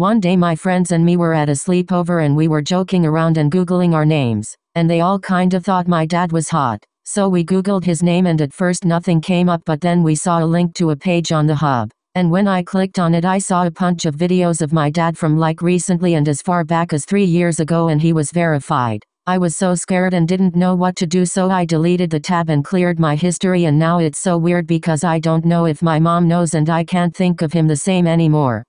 One day my friends and me were at a sleepover and we were joking around and Googling our names, and they all kinda thought my dad was hot. So we Googled his name and at first nothing came up, but then we saw a link to a page on the hub. And when I clicked on it I saw a bunch of videos of my dad from like recently and as far back as 3 years ago, and he was verified. I was so scared and didn't know what to do, so I deleted the tab and cleared my history, and now it's so weird because I don't know if my mom knows and I can't think of him the same anymore.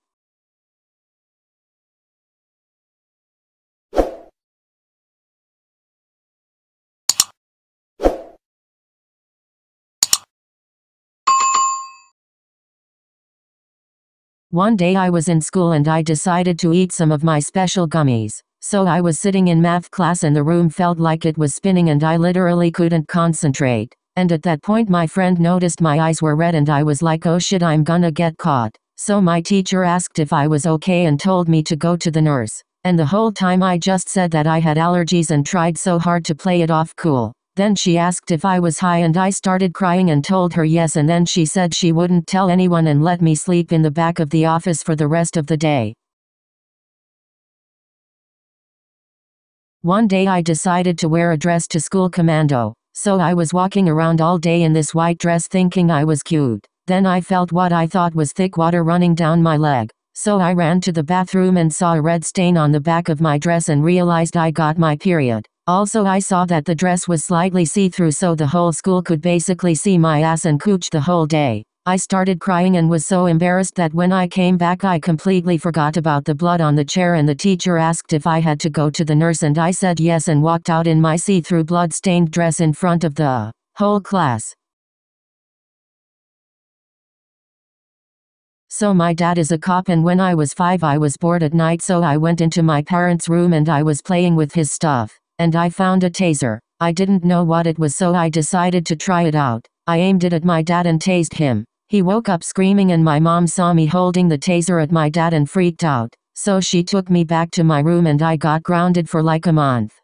One day I was in school and I decided to eat some of my special gummies. So I was sitting in math class and the room felt like it was spinning and I literally couldn't concentrate. And at that point my friend noticed my eyes were red and I was like, oh shit, I'm gonna get caught. So my teacher asked if I was okay and told me to go to the nurse. And the whole time I just said that I had allergies and tried so hard to play it off cool. Then she asked if I was high and I started crying and told her yes, and then she said she wouldn't tell anyone and let me sleep in the back of the office for the rest of the day. One day I decided to wear a dress to school commando, so I was walking around all day in this white dress thinking I was cute. Then I felt what I thought was thick water running down my leg, so I ran to the bathroom and saw a red stain on the back of my dress and realized I got my period. Also I saw that the dress was slightly see-through, so the whole school could basically see my ass and cooch the whole day. I started crying and was so embarrassed that when I came back I completely forgot about the blood on the chair, and the teacher asked if I had to go to the nurse and I said yes and walked out in my see-through blood-stained dress in front of the whole class. So my dad is a cop, and when I was 5 I was bored at night, so I went into my parents' room and I was playing with his stuff. And I found a taser. I didn't know what it was, so I decided to try it out. I aimed it at my dad and tased him. He woke up screaming and my mom saw me holding the taser at my dad and freaked out. So she took me back to my room and I got grounded for like a month.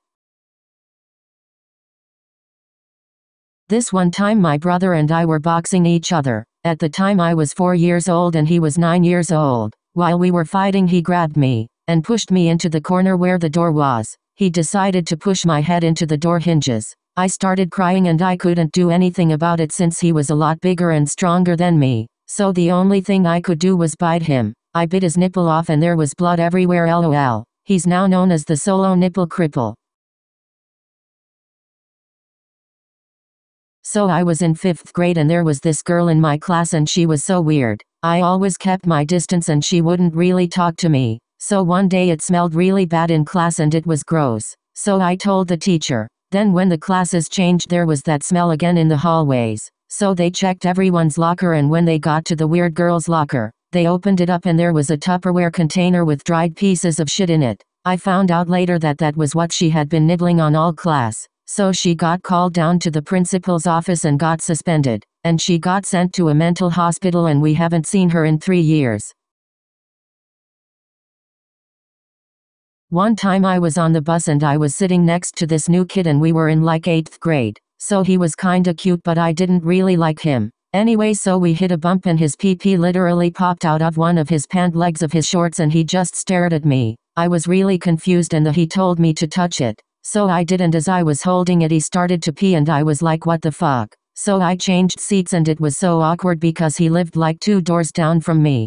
This one time my brother and I were boxing each other. At the time I was 4 years old and he was 9 years old. While we were fighting he grabbed me and pushed me into the corner where the door was. He decided to push my head into the door hinges. I started crying and I couldn't do anything about it since he was a lot bigger and stronger than me. So the only thing I could do was bite him. I bit his nipple off and there was blood everywhere, lol. He's now known as the solo nipple cripple. So I was in 5th grade and there was this girl in my class and she was so weird. I always kept my distance and she wouldn't really talk to me. So one day it smelled really bad in class and it was gross. So I told the teacher. Then when the classes changed there was that smell again in the hallways. So they checked everyone's locker, and when they got to the weird girl's locker, they opened it up and there was a Tupperware container with dried pieces of shit in it. I found out later that that was what she had been nibbling on all class. So she got called down to the principal's office and got suspended. And she got sent to a mental hospital and we haven't seen her in 3 years. One time I was on the bus and I was sitting next to this new kid and we were in like 8th grade. So he was kinda cute but I didn't really like him. Anyway, so we hit a bump and his pee-pee literally popped out of one of his pant legs of his shorts and he just stared at me. I was really confused and he told me to touch it. So I did, and as I was holding it he started to pee and I was like, what the fuck? So I changed seats and it was so awkward because he lived like 2 doors down from me.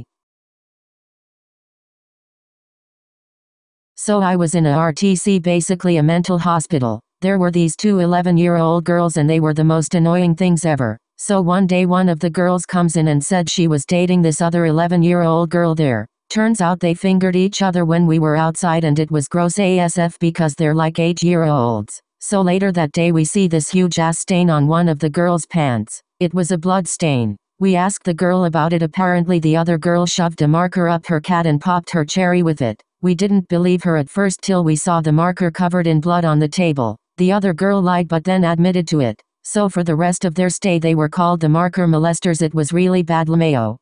So I was in a RTC, basically a mental hospital. There were these two 11-year-old girls and they were the most annoying things ever. So one day one of the girls comes in and said she was dating this other 11-year-old girl there. Turns out they fingered each other when we were outside and it was gross ASF because they're like 8-year-olds. So later that day we see this huge ass stain on one of the girl's pants. It was a blood stain. We asked the girl about it. Apparently the other girl shoved a marker up her cat and popped her cherry with it. We didn't believe her at first till we saw the marker covered in blood on the table. The other girl lied but then admitted to it. So for the rest of their stay they were called the marker molesters. It was really bad, LMAO.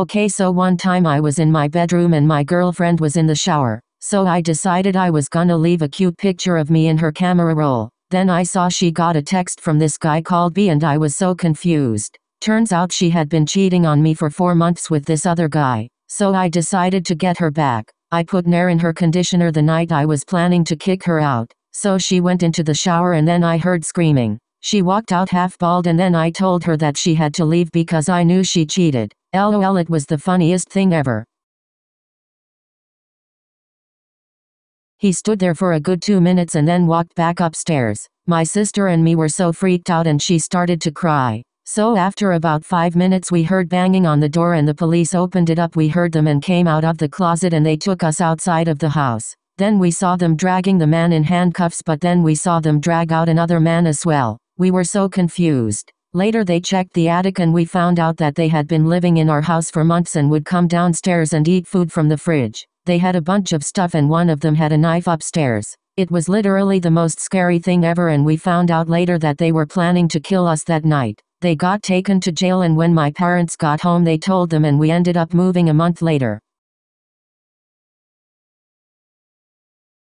Okay, so one time I was in my bedroom and my girlfriend was in the shower. So I decided I was gonna leave a cute picture of me in her camera roll. Then I saw she got a text from this guy called B and I was so confused. Turns out she had been cheating on me for 4 months with this other guy, so I decided to get her back. I put Nair in her conditioner the night I was planning to kick her out, so she went into the shower and then I heard screaming. She walked out half-bald and then I told her that she had to leave because I knew she cheated. LOL, it was the funniest thing ever. He stood there for a good 2 minutes and then walked back upstairs. My sister and me were so freaked out and she started to cry. So after about 5 minutes we heard banging on the door and the police opened it up. We heard them and came out of the closet and they took us outside of the house. Then we saw them dragging the man in handcuffs, but then we saw them drag out another man as well. We were so confused. Later they checked the attic and we found out that they had been living in our house for months and would come downstairs and eat food from the fridge. They had a bunch of stuff and one of them had a knife upstairs. It was literally the most scary thing ever, and we found out later that they were planning to kill us that night. They got taken to jail, and when my parents got home they told them and we ended up moving a month later.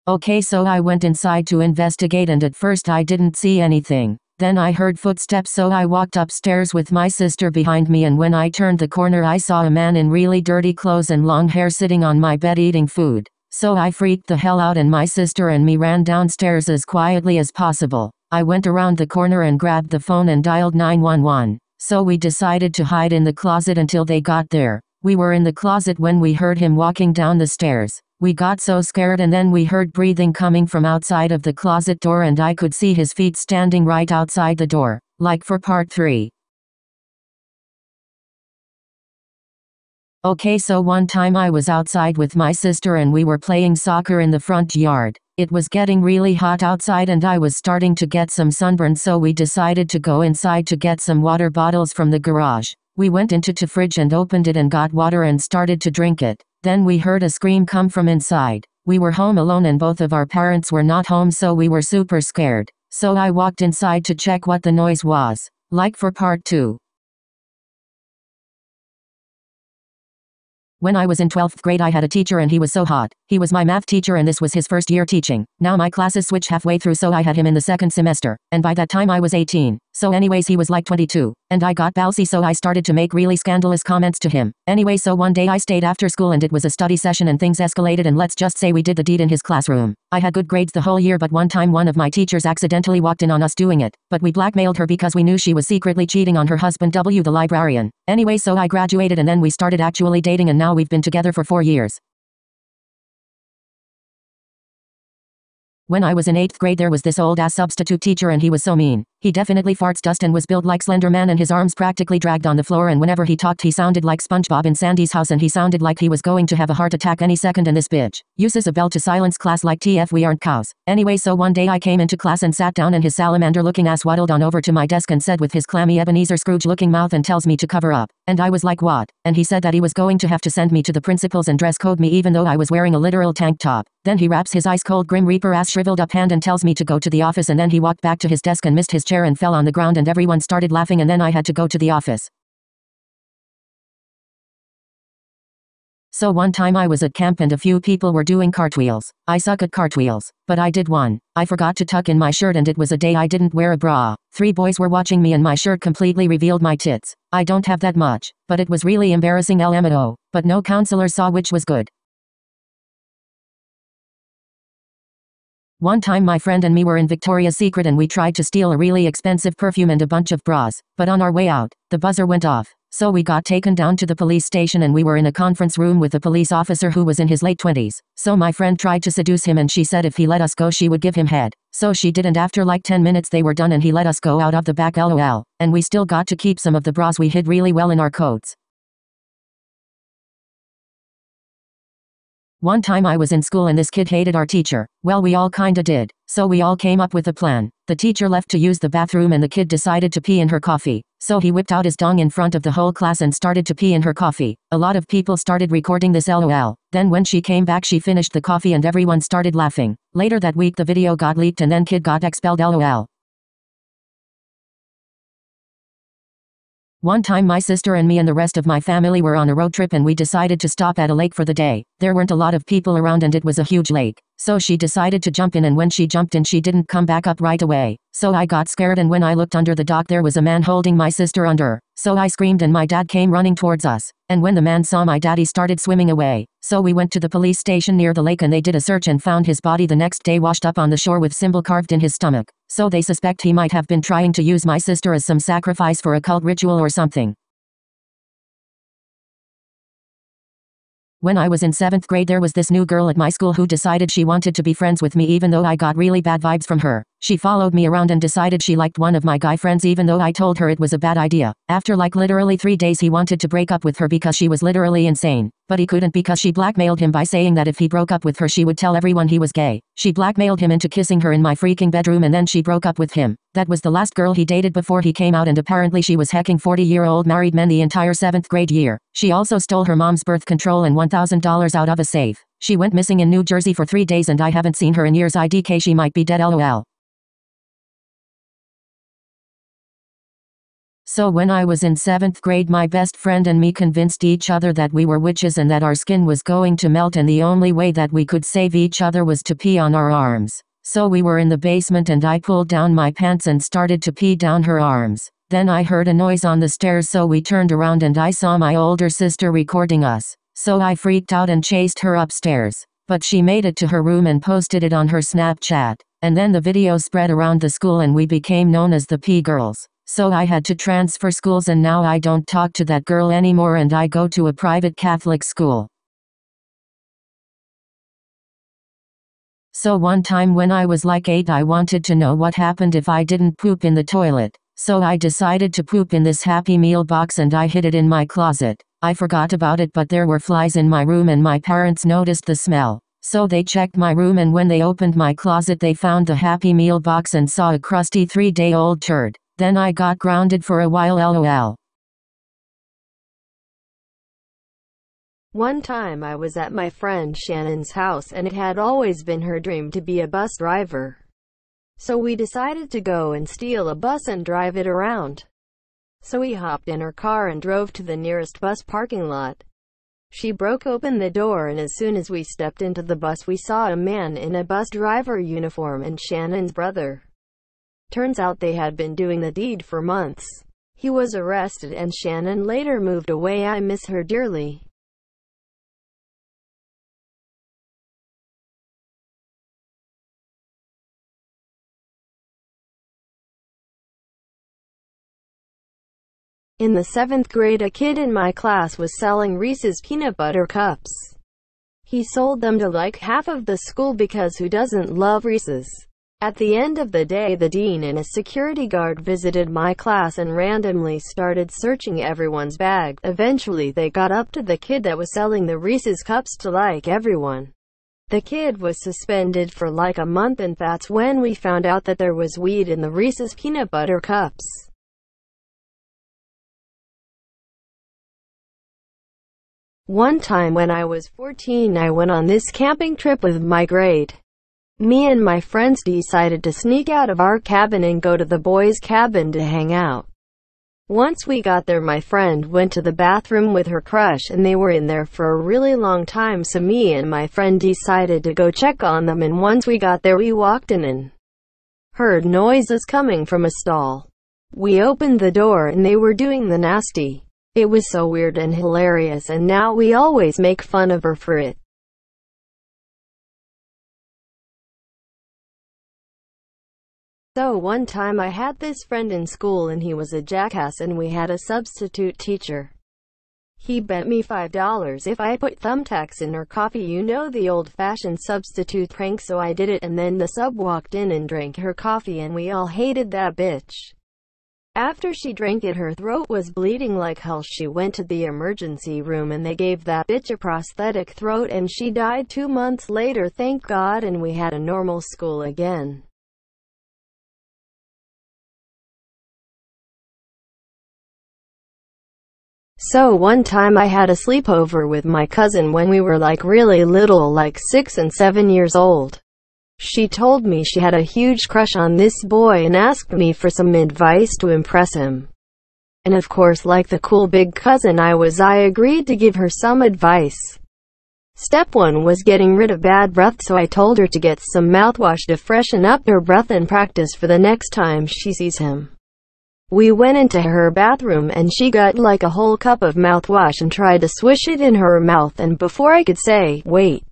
Okay, so I went inside to investigate and at first I didn't see anything. Then I heard footsteps, so I walked upstairs with my sister behind me, and when I turned the corner I saw a man in really dirty clothes and long hair sitting on my bed eating food. So I freaked the hell out and my sister and me ran downstairs as quietly as possible. I went around the corner and grabbed the phone and dialed 911. So we decided to hide in the closet until they got there. We were in the closet when we heard him walking down the stairs. We got so scared, and then we heard breathing coming from outside of the closet door and I could see his feet standing right outside the door. Like for part 3. Okay, so one time I was outside with my sister and we were playing soccer in the front yard. It was getting really hot outside and I was starting to get some sunburn, so we decided to go inside to get some water bottles from the garage. We went into the fridge and opened it and got water and started to drink it. Then we heard a scream come from inside. We were home alone and both of our parents were not home, so we were super scared. So I walked inside to check what the noise was. Like for part 2. When I was in 12th grade I had a teacher and he was so hot. He was my math teacher and this was his first year teaching. Now my classes switched halfway through, so I had him in the second semester. And by that time I was 18. So anyways, he was like 22. And I got bouncy, so I started to make really scandalous comments to him. Anyway, so one day I stayed after school and it was a study session and things escalated, and let's just say we did the deed in his classroom. I had good grades the whole year, but one time one of my teachers accidentally walked in on us doing it. But we blackmailed her because we knew she was secretly cheating on her husband W the librarian. Anyway, so I graduated and then we started actually dating, and now we've been together for 4 years. When I was in 8th grade there was this old ass substitute teacher and he was so mean. He definitely farts dust and was built like Slender Man and his arms practically dragged on the floor, and whenever he talked he sounded like SpongeBob in Sandy's house, and he sounded like he was going to have a heart attack any second, and this bitch uses a bell to silence class like TF we aren't cows. Anyway, so one day I came into class and sat down, and his salamander looking ass waddled on over to my desk and said with his clammy Ebenezer Scrooge looking mouth and tells me to cover up. And I was like, what? And he said that he was going to have to send me to the principal's and dress code me even though I was wearing a literal tank top. Then he wraps his ice cold Grim Reaper ass shriveled up hand and tells me to go to the office, and then he walked back to his desk and missed his chair and fell on the ground, and everyone started laughing, and then I had to go to the office. So one time I was at camp and a few people were doing cartwheels. I suck at cartwheels, but I did one. I forgot to tuck in my shirt and it was a day I didn't wear a bra. 3 boys were watching me and my shirt completely revealed my tits. I don't have that much, but it was really embarrassing LMAO, but no counselor saw, which was good. One time my friend and me were in Victoria's Secret and we tried to steal a really expensive perfume and a bunch of bras, but on our way out, the buzzer went off. So we got taken down to the police station and we were in a conference room with a police officer who was in his late 20s. So my friend tried to seduce him and she said if he let us go she would give him head. So she did, and after like 10 minutes they were done and he let us go out of the back LOL, and we still got to keep some of the bras we hid really well in our coats. One time I was in school and this kid hated our teacher. Well, we all kinda did. So we all came up with a plan. The teacher left to use the bathroom and the kid decided to pee in her coffee. So he whipped out his dong in front of the whole class and started to pee in her coffee. A lot of people started recording this LOL. Then when she came back she finished the coffee and everyone started laughing. Later that week the video got leaked and then kid got expelled LOL. One time my sister and me and the rest of my family were on a road trip and we decided to stop at a lake for the day. There weren't a lot of people around and it was a huge lake. So she decided to jump in, and when she jumped in she didn't come back up right away. So I got scared, and when I looked under the dock there was a man holding my sister under. So I screamed and my dad came running towards us, and when the man saw my dad he started swimming away, so we went to the police station near the lake and they did a search and found his body the next day washed up on the shore with symbol carved in his stomach, so they suspect he might have been trying to use my sister as some sacrifice for a cult ritual or something. When I was in 7th grade there was this new girl at my school who decided she wanted to be friends with me even though I got really bad vibes from her. She followed me around and decided she liked one of my guy friends even though I told her it was a bad idea. After like literally 3 days he wanted to break up with her because she was literally insane. But he couldn't because she blackmailed him by saying that if he broke up with her she would tell everyone he was gay. She blackmailed him into kissing her in my freaking bedroom and then she broke up with him. That was the last girl he dated before he came out and apparently she was hecking 40-year-old married men the entire 7th grade year. She also stole her mom's birth control and $1,000 out of a safe. She went missing in New Jersey for 3 days and I haven't seen her in years. IDK she might be dead LOL. So when I was in 7th grade my best friend and me convinced each other that we were witches and that our skin was going to melt and the only way that we could save each other was to pee on our arms. So we were in the basement and I pulled down my pants and started to pee down her arms. Then I heard a noise on the stairs so we turned around and I saw my older sister recording us. So I freaked out and chased her upstairs. But she made it to her room and posted it on her Snapchat. And then the video spread around the school and we became known as the Pee Girls. So I had to transfer schools and now I don't talk to that girl anymore and I go to a private Catholic school. So one time when I was like 8 I wanted to know what happened if I didn't poop in the toilet. So I decided to poop in this Happy Meal box and I hid it in my closet. I forgot about it but there were flies in my room and my parents noticed the smell. So they checked my room and when they opened my closet they found the Happy Meal box and saw a crusty 3-day-old turd. Then I got grounded for a while LOL. One time I was at my friend Shannon's house and it had always been her dream to be a bus driver. So we decided to go and steal a bus and drive it around. So we hopped in her car and drove to the nearest bus parking lot. She broke open the door and as soon as we stepped into the bus we saw a man in a bus driver uniform and Shannon's brother. Turns out they had been doing the deed for months. He was arrested and Shannon later moved away. I miss her dearly. In the 7th grade a kid in my class was selling Reese's peanut butter cups. He sold them to like half of the school because who doesn't love Reese's? At the end of the day the dean and a security guard visited my class and randomly started searching everyone's bag. Eventually they got up to the kid that was selling the Reese's cups to like everyone. The kid was suspended for like a month and that's when we found out that there was weed in the Reese's peanut butter cups. One time when I was 14 I went on this camping trip with my grade. Me and my friends decided to sneak out of our cabin and go to the boys' cabin to hang out. Once we got there my friend went to the bathroom with her crush and they were in there for a really long time so me and my friend decided to go check on them and once we got there we walked in and heard noises coming from a stall. We opened the door and they were doing the nasty. It was so weird and hilarious and now we always make fun of her for it. So one time I had this friend in school and he was a jackass and we had a substitute teacher. He bet me $5 if I put thumbtacks in her coffee, you know, the old-fashioned substitute prank, so I did it and then the sub walked in and drank her coffee and we all hated that bitch. After she drank it her throat was bleeding like hell, she went to the emergency room and they gave that bitch a prosthetic throat and she died 2 months later, thank God, and we had a normal school again. So one time I had a sleepover with my cousin when we were like really little, like 6 and 7 years old. She told me she had a huge crush on this boy and asked me for some advice to impress him. And of course, like the cool big cousin I was, I agreed to give her some advice. Step 1 was getting rid of bad breath, so I told her to get some mouthwash to freshen up her breath and practice for the next time she sees him. We went into her bathroom and she got like a whole cup of mouthwash and tried to swish it in her mouth, and before I could say, wait,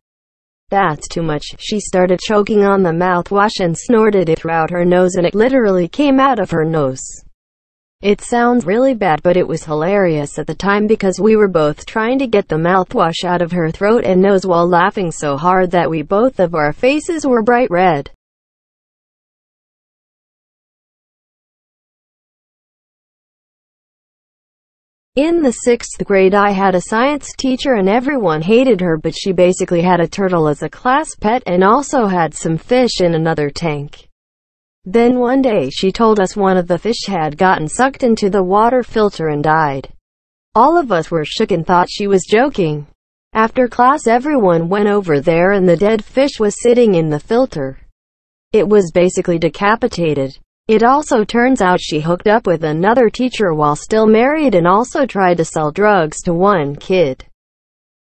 that's too much, she started choking on the mouthwash and snorted it out her nose, and it literally came out of her nose. It sounds really bad, but it was hilarious at the time because we were both trying to get the mouthwash out of her throat and nose while laughing so hard that we both of our faces were bright red. In the 6th grade I had a science teacher and everyone hated her, but she basically had a turtle as a class pet and also had some fish in another tank. Then one day she told us one of the fish had gotten sucked into the water filter and died. All of us were shook and thought she was joking. After class everyone went over there and the dead fish was sitting in the filter. It was basically decapitated. It also turns out she hooked up with another teacher while still married and also tried to sell drugs to one kid.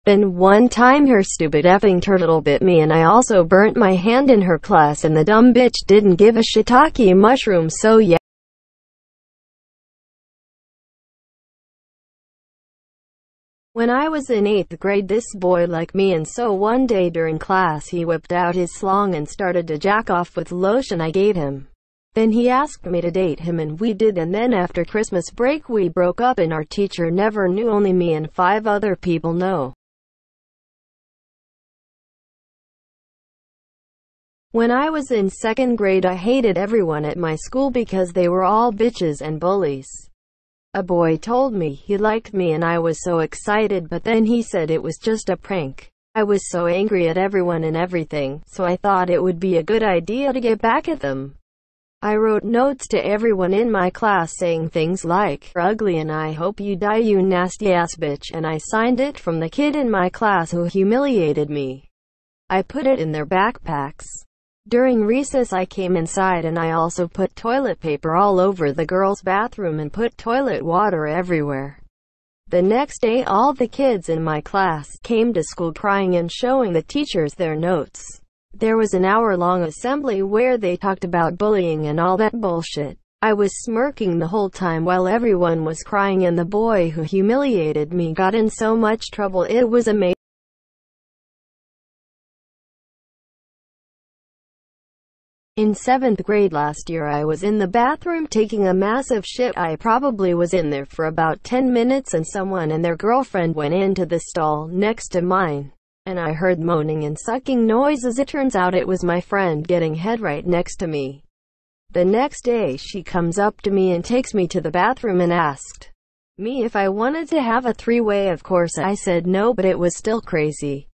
Then one time her stupid effing turtle bit me and I also burnt my hand in her class, and the dumb bitch didn't give a shiitake mushroom, so yeah. When I was in 8th grade this boy liked me, and so one day during class he whipped out his slong and started to jack off with lotion I gave him. Then he asked me to date him and we did, and then after Christmas break we broke up and our teacher never knew, only me and 5 other people know. When I was in 2nd grade I hated everyone at my school because they were all bitches and bullies. A boy told me he liked me and I was so excited, but then he said it was just a prank. I was so angry at everyone and everything, so I thought it would be a good idea to get back at them. I wrote notes to everyone in my class saying things like, "You're ugly and I hope you die, you nasty ass bitch," and I signed it from the kid in my class who humiliated me. I put it in their backpacks. During recess I came inside and I also put toilet paper all over the girls' bathroom and put toilet water everywhere. The next day all the kids in my class came to school crying and showing the teachers their notes. There was an hour-long assembly where they talked about bullying and all that bullshit. I was smirking the whole time while everyone was crying, and the boy who humiliated me got in so much trouble it was amazing. In 7th grade last year I was in the bathroom taking a massive shit. I probably was in there for about 10 minutes and someone and their girlfriend went into the stall next to mine. And I heard moaning and sucking noises. It turns out it was my friend getting head right next to me. The next day she comes up to me and takes me to the bathroom and asked me if I wanted to have a three-way. Of course I said no, but it was still crazy.